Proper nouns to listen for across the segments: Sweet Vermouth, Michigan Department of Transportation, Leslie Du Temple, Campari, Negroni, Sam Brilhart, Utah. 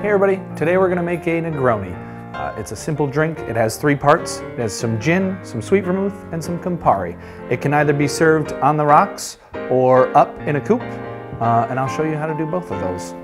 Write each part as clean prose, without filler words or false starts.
Hey everybody, today we're going to make a Negroni. It's a simple drink. It has three parts. It has some gin, some sweet vermouth, and some Campari. It can either be served on the rocks or up in a coupe, and I'll show you how to do both of those.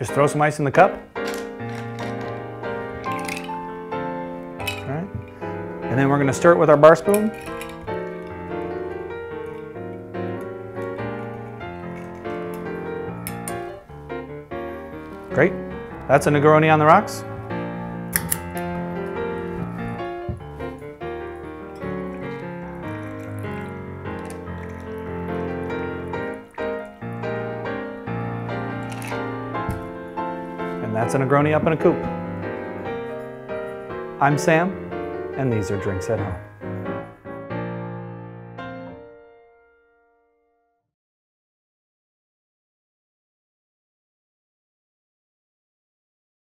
Just throw some ice in the cup. All right. And then we're going to stir it with our bar spoon. Great. That's a Negroni on the rocks. And that's a Negroni up in a coupe. I'm Sam, and these are Drinks at Home.